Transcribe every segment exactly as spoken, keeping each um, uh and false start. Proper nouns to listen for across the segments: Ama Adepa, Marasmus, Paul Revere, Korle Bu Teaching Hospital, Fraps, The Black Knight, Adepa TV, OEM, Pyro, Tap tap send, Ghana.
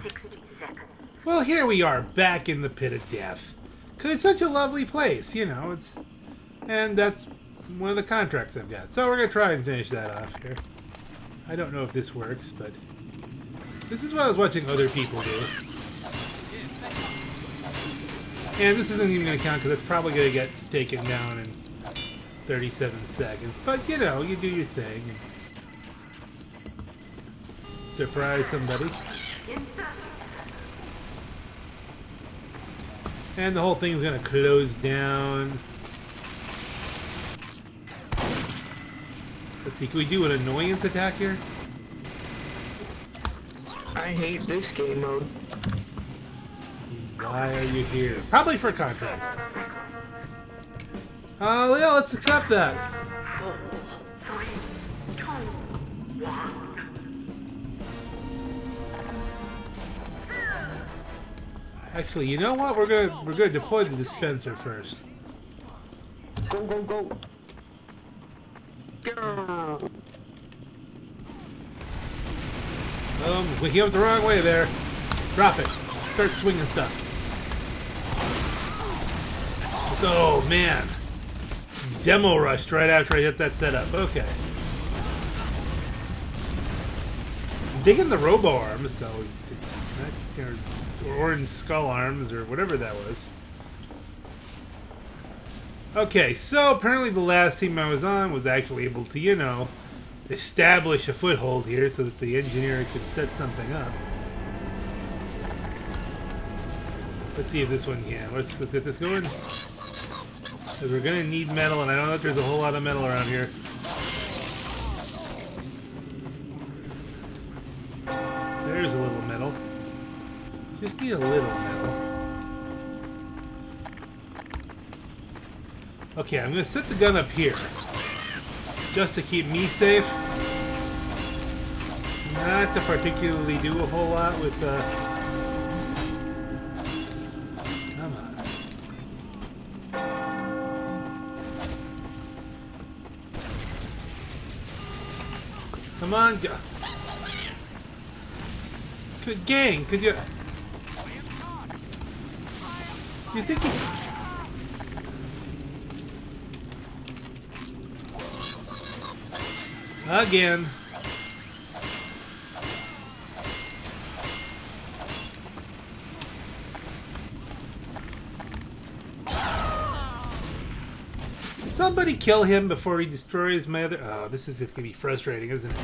sixty seconds. Well, here we are, back in the pit of death. Because it's such a lovely place, you know. It's, and that's one of the contracts I've got. So we're going to try and finish that off here. I don't know if this works, but this is what I was watching other people do. And this isn't even going to count because it's probably going to get taken down in thirty-seven seconds. But, you know, you do your thing. Surprise somebody. And the whole thing's going to close down. Let's see, can we do an annoyance attack here? I hate this game mode. Why are you here? Probably for a contract. Uh, well, yeah, let's accept that. Four, three, two, one. Actually, you know what? We're gonna we're gonna deploy the dispenser first. Go go go. Go. Um, we came up the wrong way there. Drop it. Start swinging stuff. So, man. Demo rushed right after I hit that setup. Okay. I'm digging the robo arms, though. Or orange skull arms, or whatever that was. Okay, so apparently the last team I was on was actually able to, you know, establish a foothold here so that the engineer could set something up. Let's see if this one can. Let's, let's get this going. Because we're going to need metal, and I don't know if there's a whole lot of metal around here. There's a little metal. Just need a little metal. Okay, I'm going to set the gun up here. Just to keep me safe. Not to particularly do a whole lot with... Uh, Come on, go. Good gang, could you... You think you... Again. Somebody kill him before he destroys my other... Oh, this is just going to be frustrating, isn't it?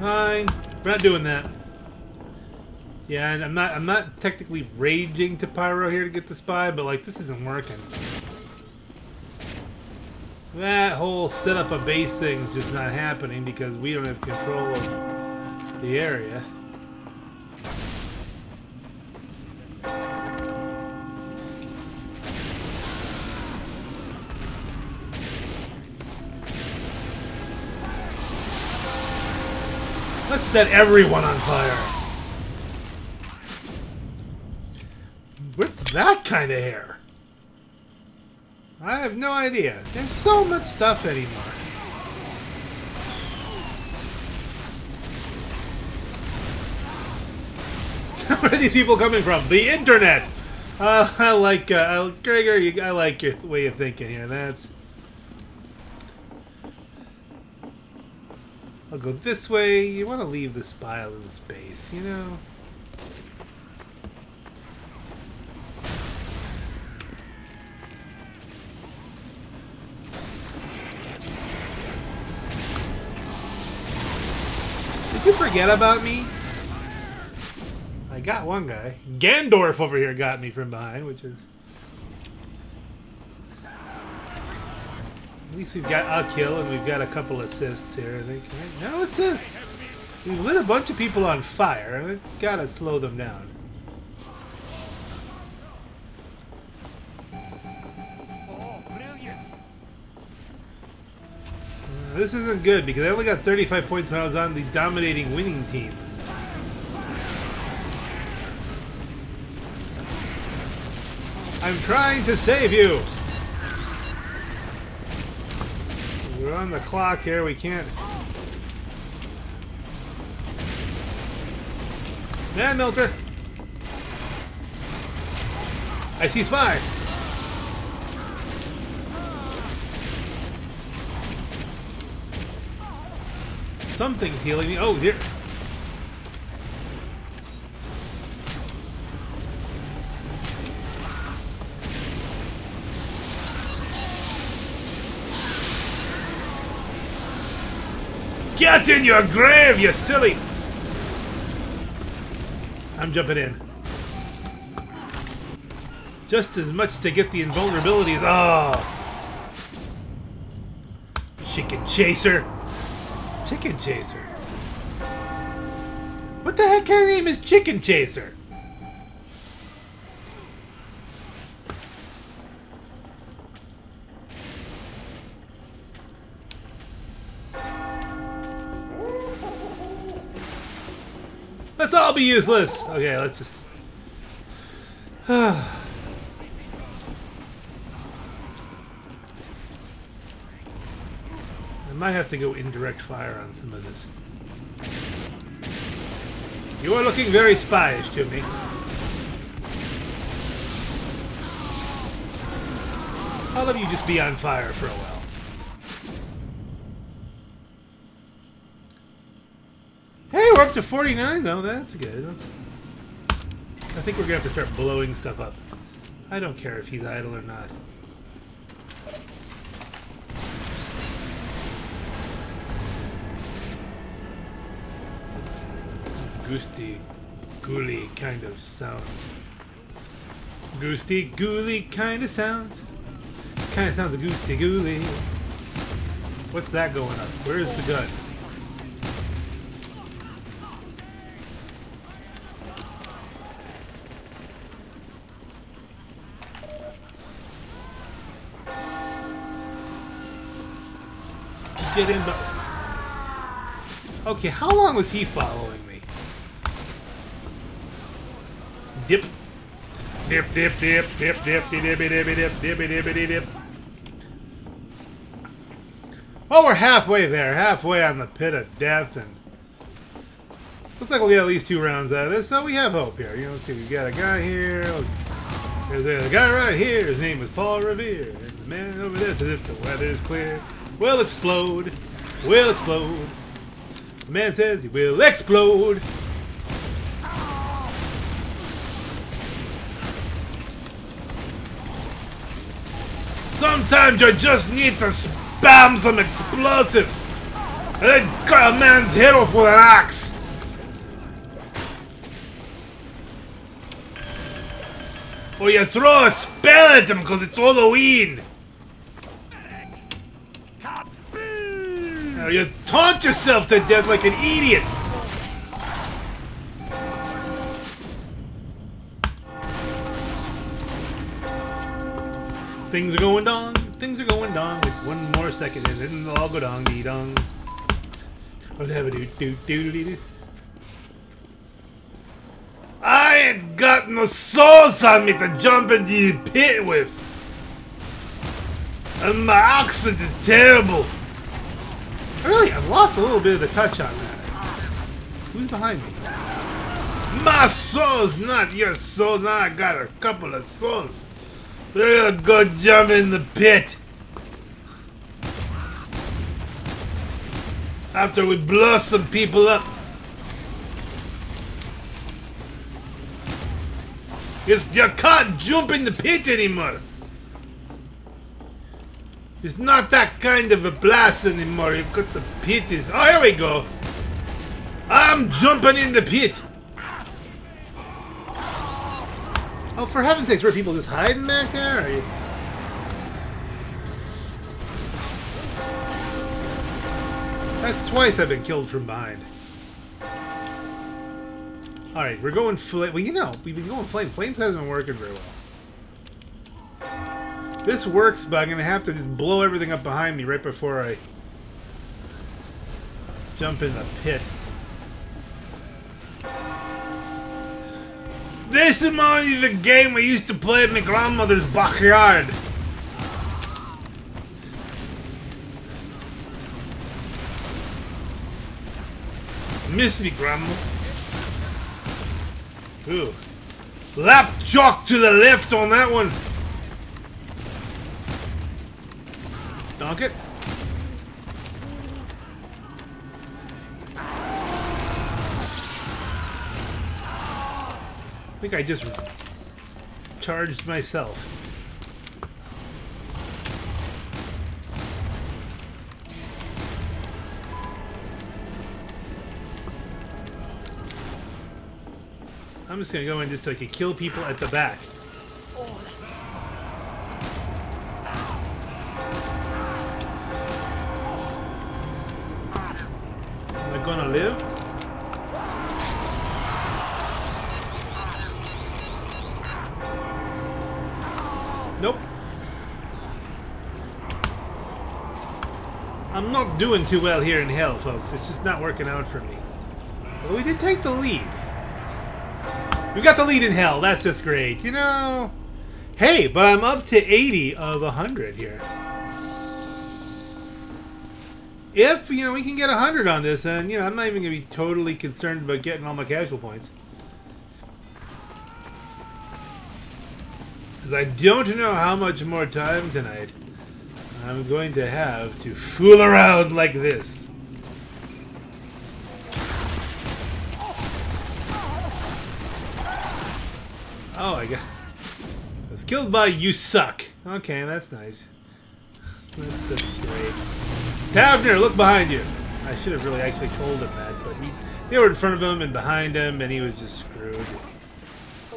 Fine. We're not doing that. Yeah, and I'm not I'm not technically raging to Pyro here to get the spy, but, like, this isn't working. That whole set up a base thing is just not happening because we don't have control of the area. Let's set everyone on fire. With that kind of hair. I have no idea. There's so much stuff anymore. Where are these people coming from? The internet! Uh, I like, uh, Gregor, you, I like your way of thinking here. That's... I'll go this way. You want to leave this pile in space, you know? Did you forget about me? I got one guy. Gandorf over here got me from behind, which is... At least we've got a kill and we've got a couple assists here, I think. Right? No assists! We've lit a bunch of people on fire. It's gotta slow them down. Oh, brilliant! Uh, this isn't good because I only got thirty-five points when I was on the dominating winning team. I'm trying to save you! We're on the clock here. We can't... Man, Milker! I see Spy! Something's healing me. Oh, here. Get in your grave, you silly! I'm jumping in. Just as much to get the invulnerabilities. Oh! Chicken Chaser. Chicken Chaser. What the heck kind of name is Chicken Chaser? Let's all be useless! Okay, let's just... I might have to go indirect fire on some of this. You are looking very spyish to me. I'll let you just be on fire for a while. Hey, we're up to forty-nine though, that's good. That's... I think we're gonna have to start blowing stuff up. I don't care if he's idle or not. Goosty ghouly kind of sounds. Goosty ghouly kind of sounds. Kind of sounds a goosty ghouly. What's that going up? Where's the gun? Get in the... Okay, how long was he following me? Dip. Dip, dip, dip, dip, dip, dip, dip, dip, dip, dip, dip, dip, dip. Well, we're halfway there. Halfway on the pit of death, and... Looks like we'll get at least two rounds out of this, so we have hope here. You know, let's see, we got a guy here. There's a guy right here. His name is Paul Revere. And the man over there says if the weather's clear... Will explode. Will explode. The man says he will explode. Sometimes you just need to spam some explosives. And then cut a man's head off with an axe. Or you throw a spell at him because it's Halloween. You taunt yourself to death like an idiot! Things are going dong, things are going dong. Like one more second and then they'll all go dong dee dong. Whatever, do do do do do. I ain't got no sauce on me to jump into the pit with! And my accent is terrible! Really, I've lost a little bit of the touch on that. Who's behind me? My soul's not your soul. Now I got a couple of souls. Real good jump in the pit. After we blow some people up. It's, you can't jump in the pit anymore. It's not that kind of a blast anymore. You've got the pit is... Oh, here we go. I'm jumping in the pit. Oh, for heaven's sakes, were people just hiding back there? Or are you... That's twice I've been killed from behind. All right, we're going flame. Well, you know, we've been going flame. Flames hasn't been working very well. This works, but I'm going to have to just blow everything up behind me right before I jump in the pit. This reminds me of a game we used to play in my grandmother's backyard. Miss me, Grandma. Ooh. Lap jock to the left on that one. Dunk it. I think I just charged myself. I'm just gonna go in just so I can kill people at the back. Am I gonna live? Nope. I'm not doing too well here in hell, folks. It's just not working out for me. But we did take the lead. We got the lead in hell. That's just great. You know... Hey, but I'm up to eighty of one hundred here. If, you know, we can get one hundred on this, then, you know, I'm not even going to be totally concerned about getting all my casual points. Because I don't know how much more time tonight I'm going to have to fool around like this. Oh, I got. I was killed by you suck. Okay, that's nice. That's just great. Tavner, look behind you. I should have really actually told him that, but he, they were in front of him and behind him, and he was just screwed.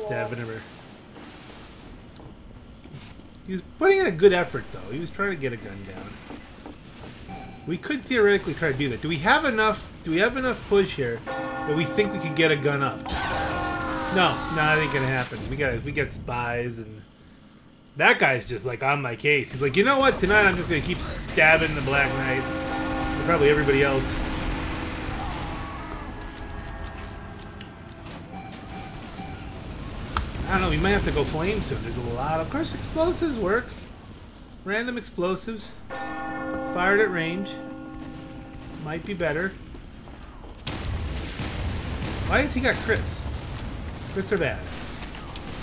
Tavner. He was putting in a good effort, though. He was trying to get a gun down. We could theoretically try to do that. Do we have enough? Do we have enough push here that we think we could get a gun up? No, no, that ain't gonna happen. We got we got spies, and that guy's just like on my case. He's like, you know what? Tonight I'm just gonna keep stabbing the Black Knight, and probably everybody else. I don't know. We might have to go flame soon. There's a lot of, of course, explosives work. Random explosives fired at range might be better. Why has he got crits? Crits are bad.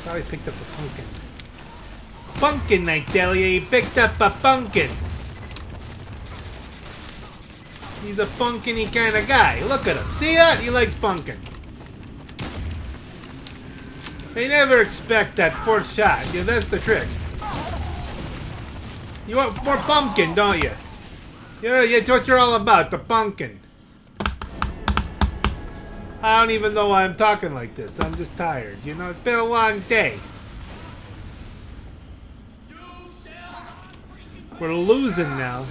Probably picked up a pumpkin. Pumpkin, I tell you, he picked up a pumpkin. He's a pumpkin-y kind of guy. Look at him. See that? He likes pumpkin. They never expect that fourth shot. Yeah, that's the trick. You want more pumpkin, don't you? You know, that's what you're all about, the pumpkin. I don't even know why I'm talking like this. I'm just tired. You know, it's been a long day. We're losing now.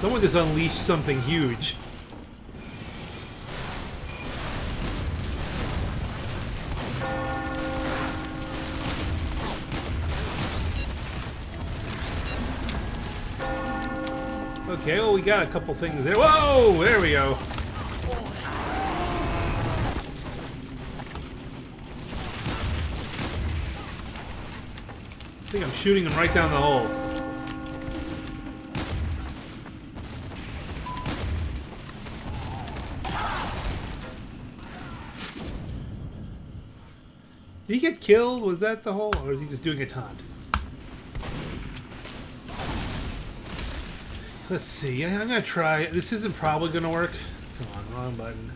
Someone just unleashed something huge. Okay, well, we got a couple things there. Whoa! There we go. I think I'm shooting him right down the hole. Did he get killed? Was that the hole? Or is he just doing a taunt? Let's see, I'm gonna try. This isn't probably gonna work. Come on, wrong button.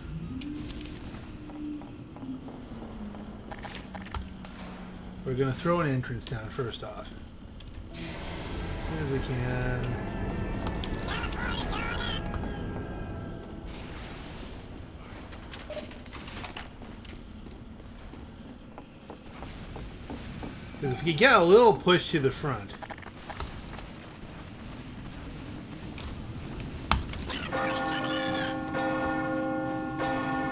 We're gonna throw an entrance down first off. As soon as we can. Because if you get a little push to the front.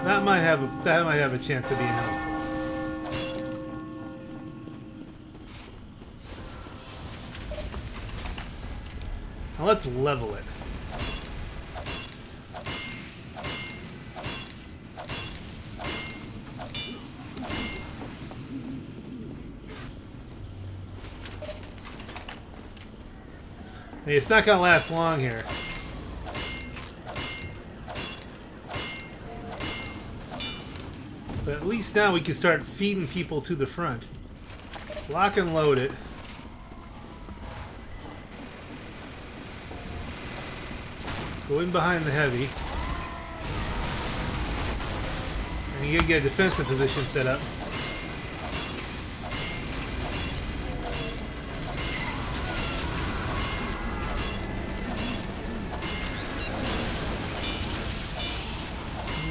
That might have a, that might have a chance of being helpful. Now let's level it. Hey, it's not gonna last long here. But at least now we can start feeding people to the front. Lock and load it. Go in behind the heavy. And you gotta get a defensive position set up.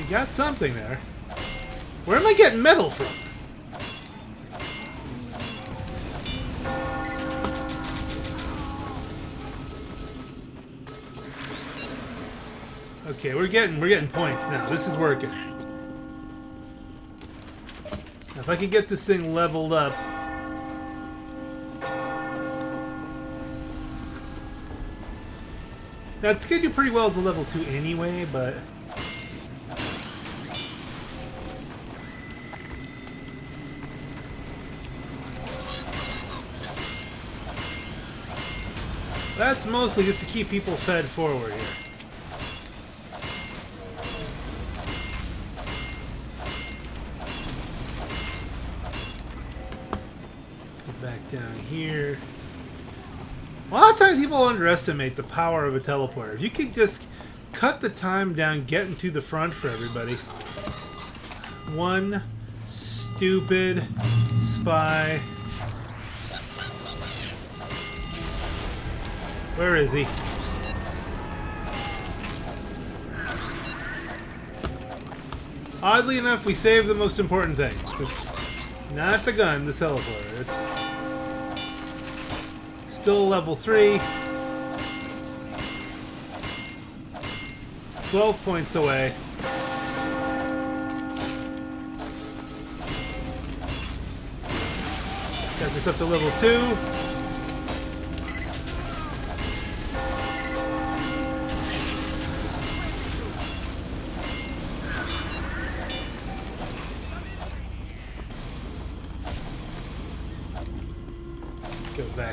Got something there. Where am I getting metal from? Okay, we're getting we're getting points now. This is working. Now if I can get this thing leveled up. Now it's gonna do pretty well as a level two anyway, but that's mostly just to keep people fed forward here. Get back down here. A lot of times people underestimate the power of a teleporter. If you could just cut the time down getting to the front for everybody. One stupid spy... Where is he? Oddly enough, we saved the most important thing. Not the gun, the teleporter. It's still level three. twelve points away. Got this up to level two.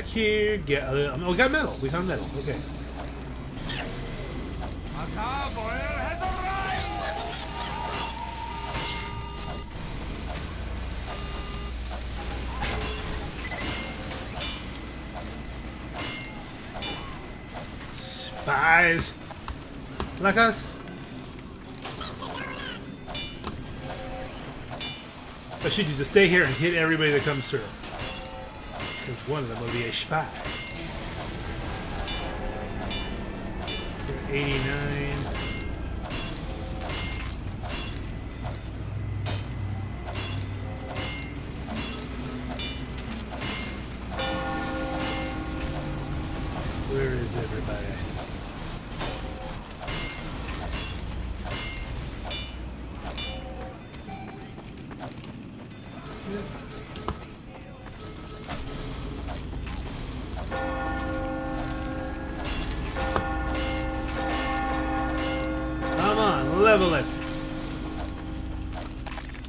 Here, get uh, oh, we got metal. We got metal. Okay. A convoy has arrived. Spies like us. Or should you just stay here and hit everybody that comes through? Because one of them will be a spy. eighty-nine. Where is everybody?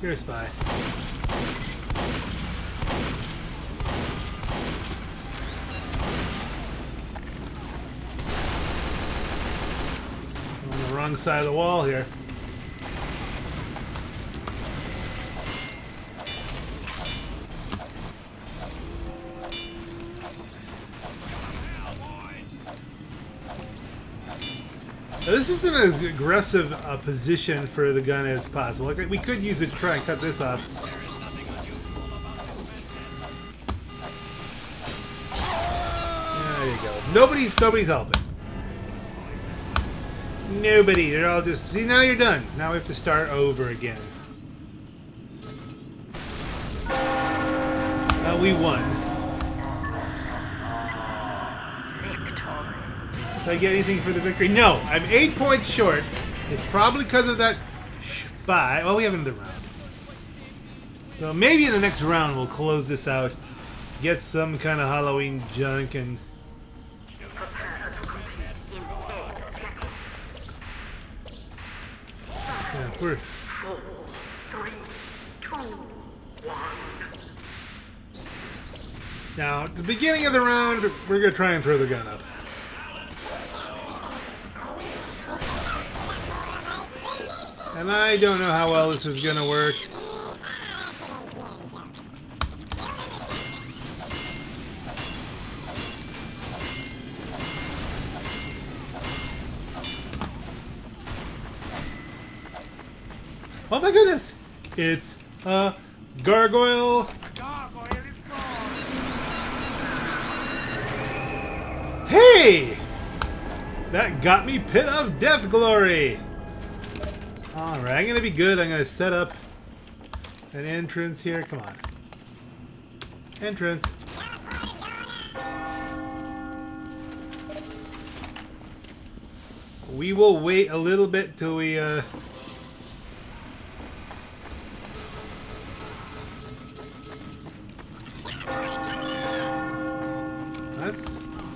You're a spy. I'm on the wrong side of the wall here. Now, this isn't as aggressive a position for the gun as possible. Like, we could use it to try and cut this off. There you go. Nobody's nobody's helping. Nobody. They're all just see. Now you're done. Now we have to start over again. Uh, we won. I get anything for the victory? No, I'm eight points short. It's probably because of that spy. Well, we have another round. So maybe in the next round we'll close this out, get some kind of Halloween junk, and yeah, we're... Four, three, two, one. Now, at the beginning of the round, we're going to try and throw the gun up. And I don't know how well this is going to work. Oh my goodness! It's a gargoyle! The gargoyle is gone. Hey! That got me Pit of Death Glory! Alright, I'm gonna be good. I'm gonna set up an entrance here. Come on. Entrance. We will wait a little bit till we, uh... that's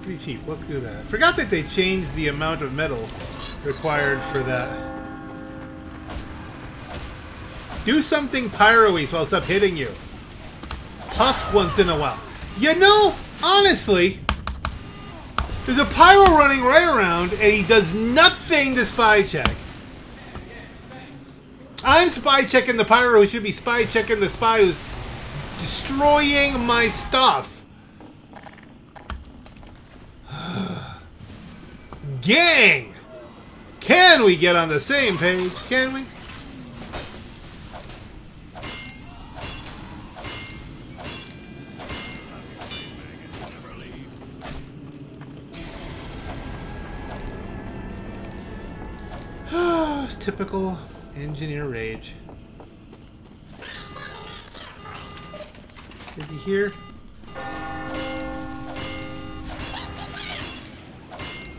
pretty cheap. Let's do that. I forgot that they changed the amount of metal required for that. Do something pyro-y so I'll stop hitting you. Puff once in a while. You know, honestly... there's a pyro running right around, and he does nothing to spy check. I'm spy checking the pyro who should be spy checking the spy who's destroying my stuff. Gang! Can we get on the same page? Can we? Typical engineer rage. Is he here?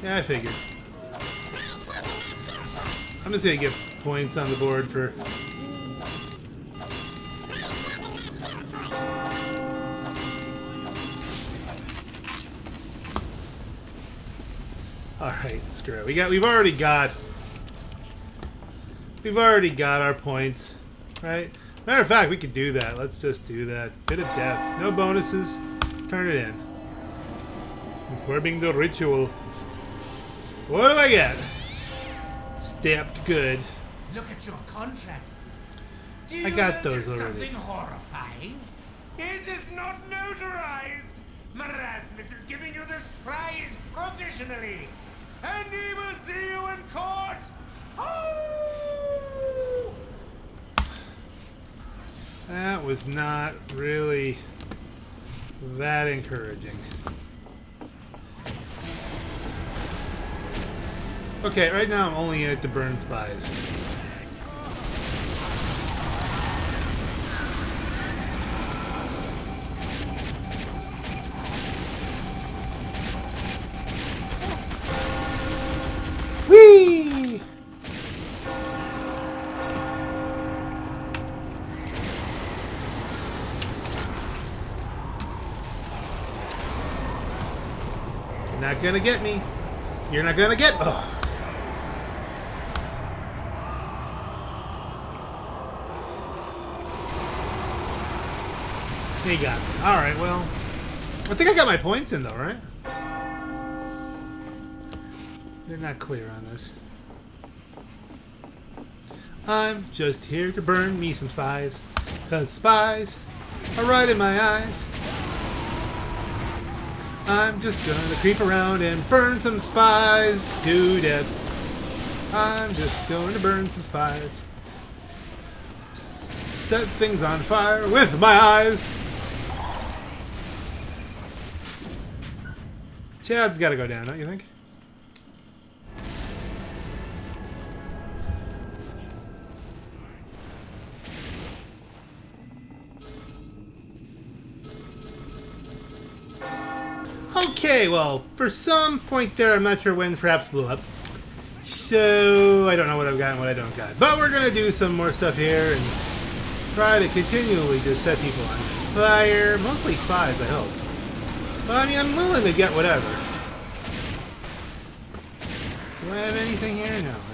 Yeah, I figured. I'm just gonna get points on the board for... Alright, screw it. We got, we've already got... We've already got our points, right? Matter of fact, we could do that. Let's just do that. Bit of death. No bonuses. Turn it in. Performing the ritual. What do I get? Stamped good. Look at your contract. Do you I got those already. Something horrifying? It is not notarized. Marasmus is giving you this prize provisionally. And he will see you in court. Oh! That was not really that encouraging. Okay, right now I'm only in it to burn spies. Not gonna get me. You're not gonna get. Oh. He got me. All right. Well, I think I got my points in though, right? They're not clear on this. I'm just here to burn me some spies, 'cause spies are right in my eyes. I'm just gonna creep around and burn some spies to death. I'm just going to burn some spies. Set things on fire with my eyes. Chad's gotta go down, don't you think? Okay, well, for some point there, I'm not sure when, Fraps blew up. So, I don't know what I've got and what I don't got. But we're going to do some more stuff here and try to continually just set people on fire. Mostly spies, I hope. But, I mean, I'm willing to get whatever. Do I have anything here? No. It's...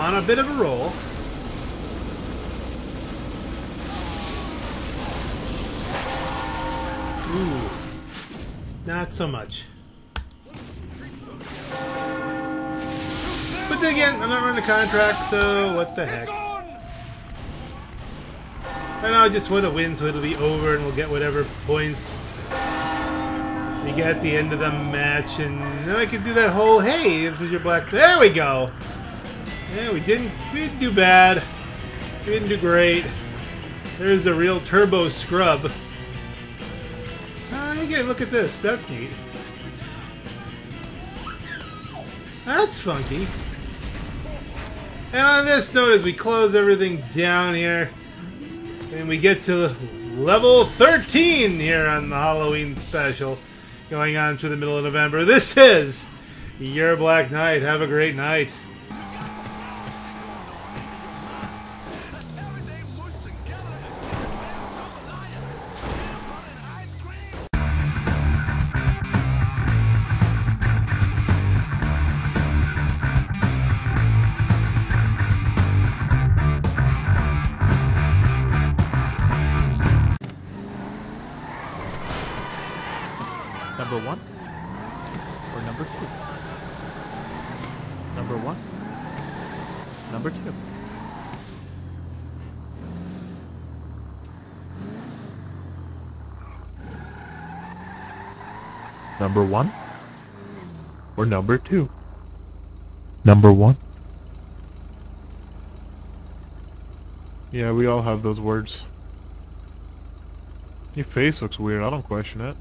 on a bit of a roll. Ooh. Not so much. But do it again. I'm not running a contract, so what the heck. And I just want to win, so it'll be over, and we'll get whatever points we get at the end of the match, and then I can do that whole, hey, this is your black... There we go! Yeah, we didn't, we didn't do bad. We didn't do great. There's a real turbo scrub. Uh, again, look at this. That's neat. That's funky. And on this note, as we close everything down here, and we get to level thirteen here on the Halloween special, going on to the middle of November. This is your Black Knight. Have a great night. Number one or number two? Number one, number two. Number one or number two? Number one. Yeah, we all have those words. Your face looks weird, I don't question it.